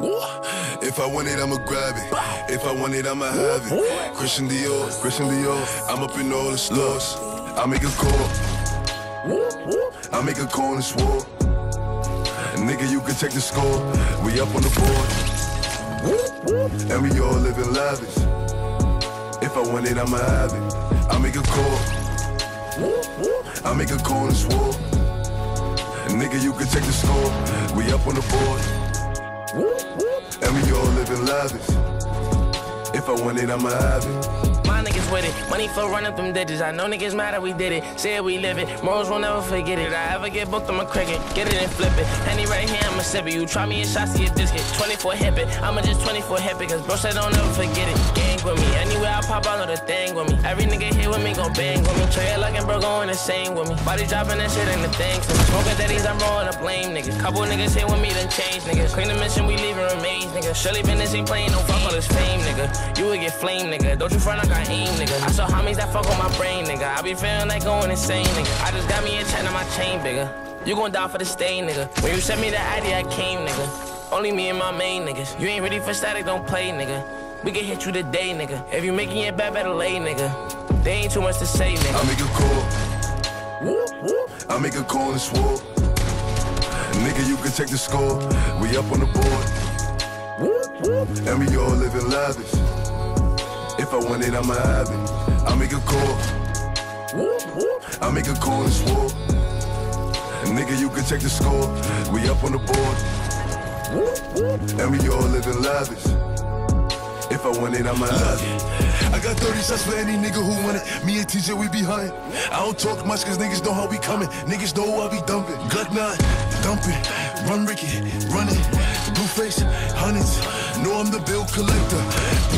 If I want it, I'ma grab it. If I want it, I'ma have it. Christian Dior, Christian Dior. I'm up in all the stores. I make a call. I make a call and swore. Nigga, you can take the score. We up on the board. And we all living lavish. If I want it, I'ma have it. I make a call. I make a call and swore. Nigga, you can take the score. We up on the board. And we all living lavish. If I want it, I'ma have it. My niggas with it, money for running them digits. I know niggas mad that we did it, said we live it. Morals will never forget it. I ever get booked, I'ma crack it, get it and flip it. Henny right here, I'ma sip it. You try me a shot, see if this hit. 24 hip it, I'ma just 24 hip it. Cause bro said don't ever forget it. Gang with me, anywhere I pop, I know the thing with me. Every nigga here with me gon' bang with me. Trey luck and bro going insane with me. Body dropping that shit and the things. Smoking daddies, I'm rolling up lame niggas. Couple niggas here with me, then change niggas. Clean the mission, we leaving remains, nigga. Surely business ain't playing, don't fuck all this fame, nigga. You would get flame, nigga. Don't you front, I got aim, nigga. I saw homies that fuck on my brain, nigga. I be feeling like going insane, nigga. I just got me a chain on my chain, bigger. You gon' die for the stain, nigga. When you sent me the ID, I came, nigga. Only me and my main niggas. You ain't ready for static, don't play, nigga. We can hit you today, nigga. If you making it bad, better lay, nigga. There ain't too much to say, nigga. I make a call. I make a call and swore. Nigga, you can take the score. We up on the board. And we all living lavish. If I want it, I'ma have it. I make a call. I make a call and swore. Nigga, you can take the score. We up on the board. And we all living lavish. If I want it, I'ma have it. I got 30 shots for any nigga who want it. Me and TJ, we be hunting. I don't talk much cause niggas know how we coming. Niggas know I be dumping. Glock 9, dumping. Run Ricky, running. Blueface, hundreds. Know I'm the bill collector.